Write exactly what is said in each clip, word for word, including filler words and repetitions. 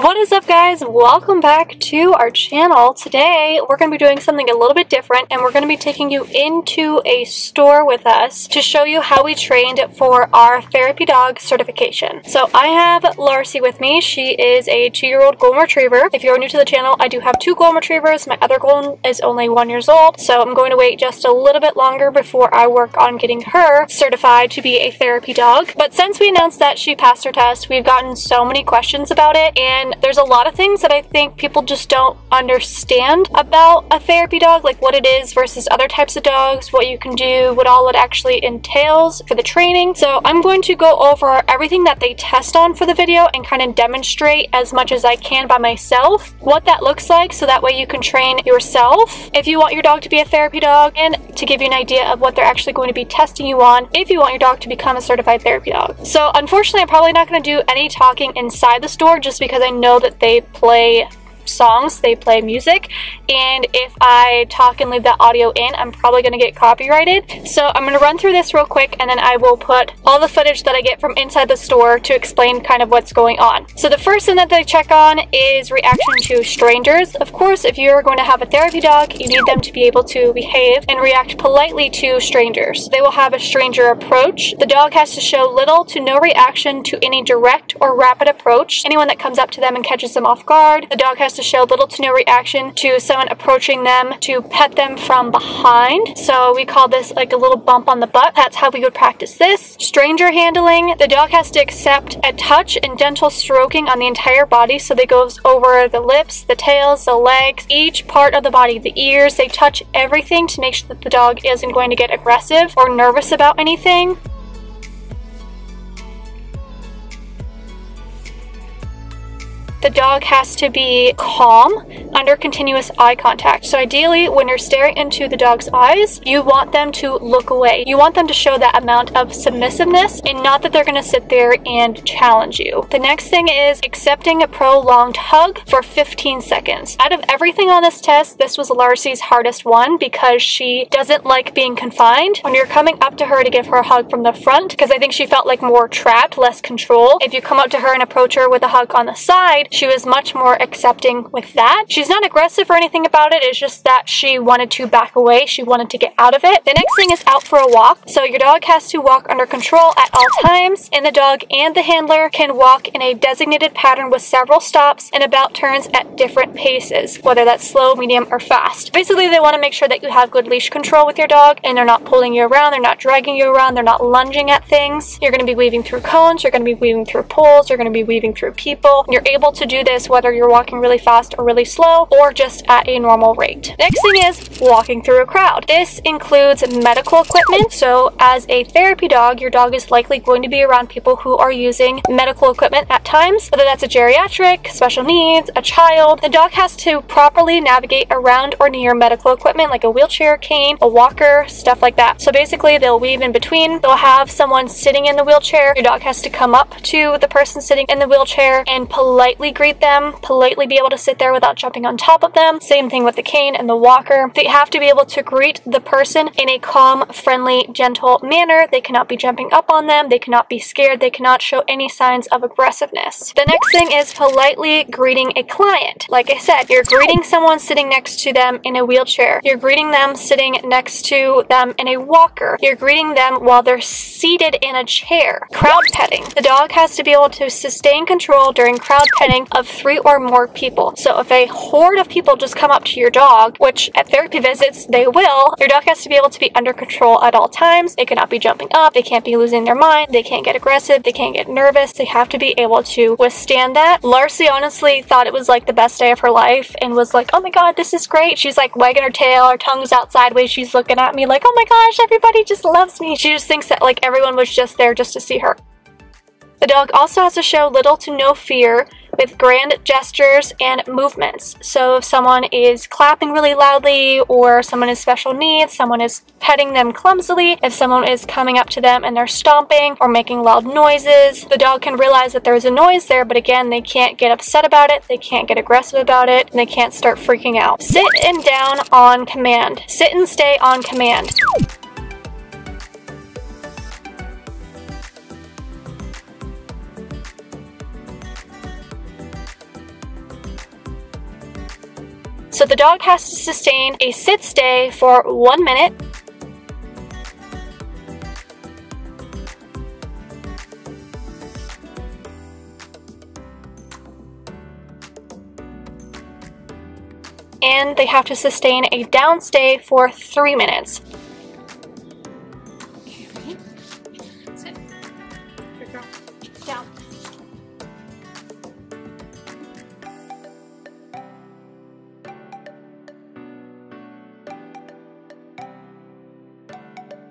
What is up, guys? Welcome back to our channel. Today we're going to be doing something a little bit different, and we're going to be taking you into a store with us to show you how we trained for our therapy dog certification. So I have Larsey with me. She is a two-year-old golden retriever. If you're new to the channel, I do have two golden retrievers. My other golden is only one years old, so I'm going to wait just a little bit longer before I work on getting her certified to be a therapy dog. But since we announced that she passed her test, we've gotten so many questions about it, and there's a lot of things that I think people just don't understand about a therapy dog, like what it is versus other types of dogs, what you can do, what all it actually entails for the training. So I'm going to go over everything that they test on for the video and kind of demonstrate as much as I can by myself what that looks like, so that way you can train yourself if you want your dog to be a therapy dog, and to give you an idea of what they're actually going to be testing you on if you want your dog to become a certified therapy dog. So unfortunately, I'm probably not going to do any talking inside the store, just because I know that they play songs, they play music, and if I talk and leave that audio in, I'm probably going to get copyrighted. So I'm going to run through this real quick, and then I will put all the footage that I get from inside the store to explain kind of what's going on. So the first thing that they check on is reaction to strangers. Of course, if you're going to have a therapy dog, you need them to be able to behave and react politely to strangers. They will have a stranger approach. The dog has to show little to no reaction to any direct or rapid approach. Anyone that comes up to them and catches them off guard, the dog has to to show little to no reaction to someone approaching them to pet them from behind. So we call this like a little bump on the butt. That's how we would practice this. Stranger handling. The dog has to accept a touch and gentle stroking on the entire body. So they go over the lips, the tails, the legs, each part of the body, the ears. They touch everything to make sure that the dog isn't going to get aggressive or nervous about anything. The dog has to be calm under continuous eye contact. So ideally, when you're staring into the dog's eyes, you want them to look away. You want them to show that amount of submissiveness, and not that they're going to sit there and challenge you. The next thing is accepting a prolonged hug for fifteen seconds. Out of everything on this test, this was Larsey's hardest one, because she doesn't like being confined. When you're coming up to her to give her a hug from the front, because I think she felt like more trapped, less control. If you come up to her and approach her with a hug on the side, she was much more accepting with that. She's not aggressive or anything about it. It's just that she wanted to back away. She wanted to get out of it. The next thing is out for a walk. So your dog has to walk under control at all times, and the dog and the handler can walk in a designated pattern with several stops and about turns at different paces, whether that's slow, medium, or fast. Basically, they want to make sure that you have good leash control with your dog, and they're not pulling you around, they're not dragging you around, they're not lunging at things. You're going to be weaving through cones, you're going to be weaving through poles, you're going to be weaving through people. You're able to to do this whether you're walking really fast or really slow, or just at a normal rate. Next thing is walking through a crowd. This includes medical equipment. So as a therapy dog, your dog is likely going to be around people who are using medical equipment at times, whether that's a geriatric, special needs, a child. The dog has to properly navigate around or near medical equipment like a wheelchair, cane, a walker, stuff like that. So basically, they'll weave in between. They'll have someone sitting in the wheelchair. Your dog has to come up to the person sitting in the wheelchair and politely greet them, politely be able to sit there without jumping on top of them. Same thing with the cane and the walker. They have to be able to greet the person in a calm, friendly, gentle manner. They cannot be jumping up on them. They cannot be scared. They cannot show any signs of aggressiveness. The next thing is politely greeting a client. Like I said, you're greeting someone sitting next to them in a wheelchair. You're greeting them sitting next to them in a walker. You're greeting them while they're seated in a chair. Crowd petting. The dog has to be able to sustain control during crowd petting of three or more people. So if a horde of people just come up to your dog, which at therapy visits they will, your dog has to be able to be under control at all times. They cannot be jumping up, they can't be losing their mind, they can't get aggressive, they can't get nervous. They have to be able to withstand that. Larsey honestly thought it was like the best day of her life and was like, oh my god, this is great. She's like wagging her tail, her tongue's out sideways, she's looking at me like, oh my gosh, everybody just loves me. She just thinks that like everyone was just there just to see her. The dog also has to show little to no fear with grand gestures and movements. So if someone is clapping really loudly, or someone has special needs, someone is petting them clumsily, if someone is coming up to them and they're stomping or making loud noises, the dog can realize that there's a noise there, but again, they can't get upset about it, they can't get aggressive about it, and they can't start freaking out. Sit and down on command. Sit and stay on command. So the dog has to sustain a sit stay for one minute. And they have to sustain a down stay for three minutes. Okay, ready? Sit. Good girl. Down.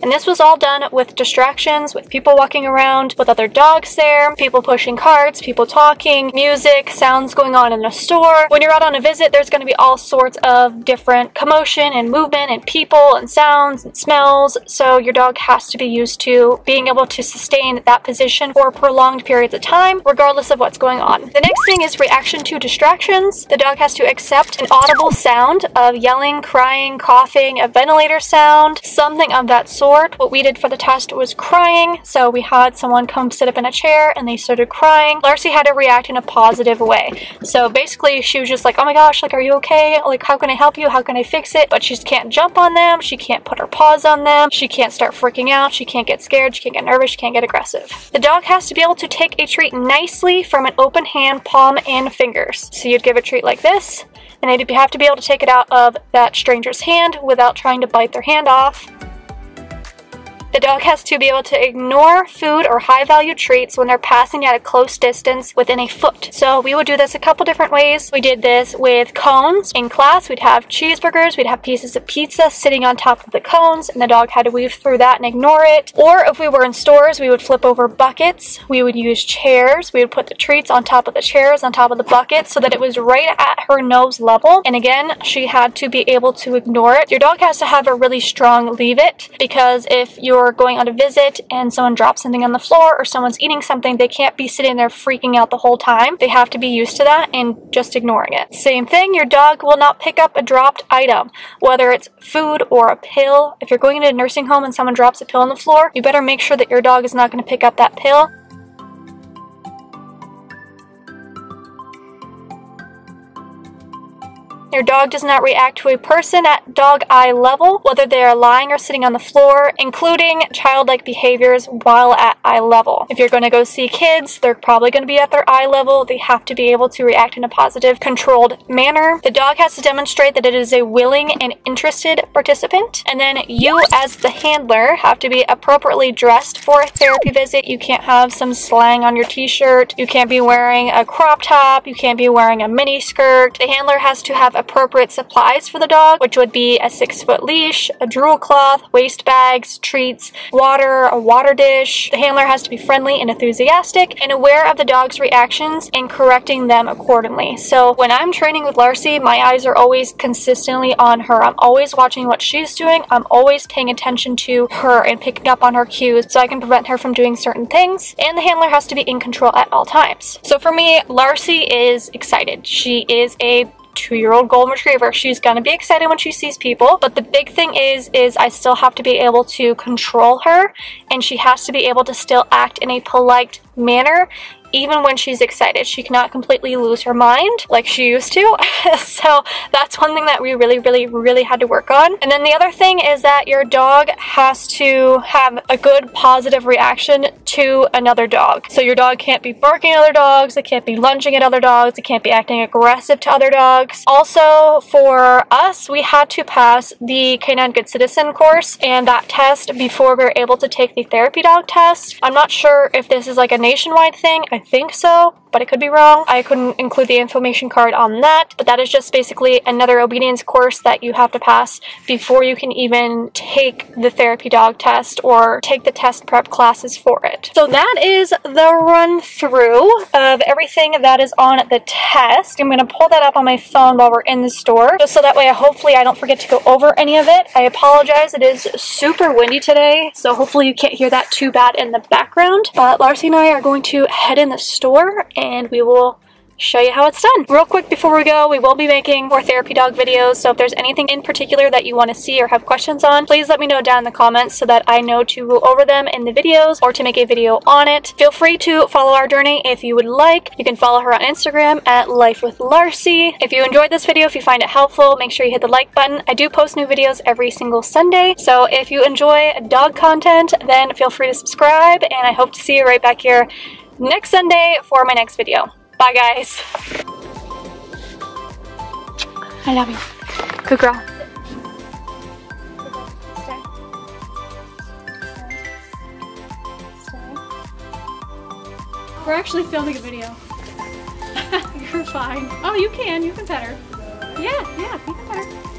And this was all done with distractions, with people walking around, with other dogs there, people pushing carts, people talking, music, sounds going on in a store. When you're out on a visit, there's going to be all sorts of different commotion and movement and people and sounds and smells. So your dog has to be used to being able to sustain that position for prolonged periods of time, regardless of what's going on. The next thing is reaction to distractions. The dog has to accept an audible sound of yelling, crying, coughing, a ventilator sound, something of that sort. What we did for the test was crying, so we had someone come sit up in a chair and they started crying. Larsey had to react in a positive way. So basically she was just like, oh my gosh, like, are you okay? Like, how can I help you? How can I fix it? But she just can't jump on them, she can't put her paws on them, she can't start freaking out, she can't get scared, she can't get nervous, she can't get aggressive. The dog has to be able to take a treat nicely from an open hand, palm, and fingers. So you'd give a treat like this, and they'd have to be able to take it out of that stranger's hand without trying to bite their hand off. The dog has to be able to ignore food or high-value treats when they're passing at a close distance within a foot. So we would do this a couple different ways. We did this with cones. In class, we'd have cheeseburgers, we'd have pieces of pizza sitting on top of the cones, and the dog had to weave through that and ignore it. Or if we were in stores, we would flip over buckets. We would use chairs. We would put the treats on top of the chairs, on top of the buckets, so that it was right at her nose level. And again, she had to be able to ignore it. Your dog has to have a really strong leave it, because if you're Or going on a visit and someone drops something on the floor or someone's eating something, they can't be sitting there freaking out the whole time. They have to be used to that and just ignoring it. Same thing, your dog will not pick up a dropped item, whether it's food or a pill. If you're going into a nursing home and someone drops a pill on the floor, you better make sure that your dog is not going to pick up that pill. Your dog does not react to a person at dog eye level, whether they are lying or sitting on the floor, including childlike behaviors while at eye level. If you're going to go see kids, they're probably going to be at their eye level. They have to be able to react in a positive, controlled manner. The dog has to demonstrate that it is a willing and interested participant. And then you, as the handler, have to be appropriately dressed for a therapy visit. You can't have some slang on your t-shirt. You can't be wearing a crop top. You can't be wearing a mini skirt. The handler has to have appropriate supplies for the dog, which would be a six foot leash, a drool cloth, waste bags, treats, water, a water dish. The handler has to be friendly and enthusiastic and aware of the dog's reactions and correcting them accordingly. So when I'm training with Larsey, my eyes are always consistently on her. I'm always watching what she's doing. I'm always paying attention to her and picking up on her cues so I can prevent her from doing certain things. And the handler has to be in control at all times. So for me, Larsey is excited. She is a two-year-old golden retriever. She's gonna be excited when she sees people, but the big thing is is I still have to be able to control her, and she has to be able to still act in a polite manner even when she's excited. She cannot completely lose her mind like she used to. So that's one thing that we really, really, really had to work on. And then the other thing is that your dog has to have a good positive reaction to another dog. So your dog can't be barking at other dogs, it can't be lunging at other dogs, it can't be acting aggressive to other dogs. Also for us, we had to pass the Canine Good Citizen course and that test before we were able to take the therapy dog test. I'm not sure if this is like a nationwide thing. I think so, but I could be wrong. I couldn't include the information card on that, but that is just basically another obedience course that you have to pass before you can even take the therapy dog test or take the test prep classes for it. So that is the run through of everything that is on the test. I'm gonna pull that up on my phone while we're in the store, just so that way I hopefully I don't forget to go over any of it. I apologize, it is super windy today, so hopefully you can't hear that too bad in the background, but Larsey and I are going to head in the store and we will show you how it's done. Real quick before we go, we will be making more therapy dog videos, so if there's anything in particular that you want to see or have questions on, please let me know down in the comments so that I know to go over them in the videos or to make a video on it. Feel free to follow our journey if you would like. You can follow her on Instagram at Life with Larsey. If you enjoyed this video, if you find it helpful, make sure you hit the like button. I do post new videos every single Sunday, so if you enjoy dog content, then feel free to subscribe, and I hope to see you right back here next Sunday for my next video. Bye, guys. I love you. Good girl. Stay. Stay. We're actually filming a video. You're fine. Oh, you can. You can pet her. Yeah, yeah, you can pet her.